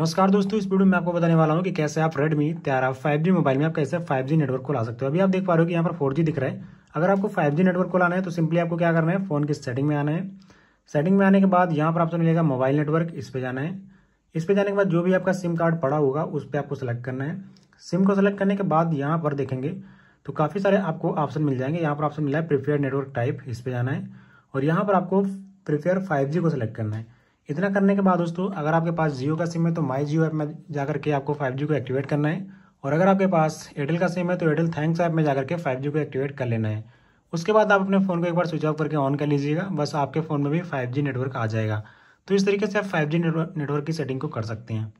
नमस्कार दोस्तों, इस वीडियो में आपको बताने वाला हूं कि कैसे आप Redmi 13 5G मोबाइल में आप कैसे 5G नेटवर्क को ला सकते हो। अभी आप देख पा रहे हो कि यहाँ पर 4G दिख रहा है। अगर आपको 5G नेटवर्क को लाना है तो सिंपली आपको क्या करना है, फोन की सेटिंग में आना है। सेटिंग में आने के बाद यहाँ पर आपको मिलेगा मोबाइल नेटवर्क, इस पर जाना है। इस पर जाने के बाद जो भी आपका सिम कार्ड पड़ा होगा उस पर आपको सेलेक्ट करना है। सिम को सेलेक्ट करने के बाद यहाँ पर देखेंगे तो काफ़ी सारे आपको ऑप्शन मिल जाएंगे। यहाँ पर ऑप्शन मिला है प्रीफेयर्ड नेटवर्क टाइप, इस पर जाना है और यहाँ पर आपको प्रीफेयर 5G को सेलेक्ट करना है। इतना करने के बाद दोस्तों अगर आपके पास जियो का सिम है तो माई जियो ऐप में जाकर के आपको 5G को एक्टिवेट करना है, और अगर आपके पास एयरटेल का सिम है तो एयरटेल थैंक्स ऐप में जाकर के 5G को एक्टिवेट कर लेना है। उसके बाद आप अपने फ़ोन को एक बार स्विच ऑफ करके ऑन कर लीजिएगा, बस आपके फ़ोन में भी 5G नेटवर्क आ जाएगा। तो इस तरीके से आप 5G नेटवर्क की सेटिंग को कर सकते हैं।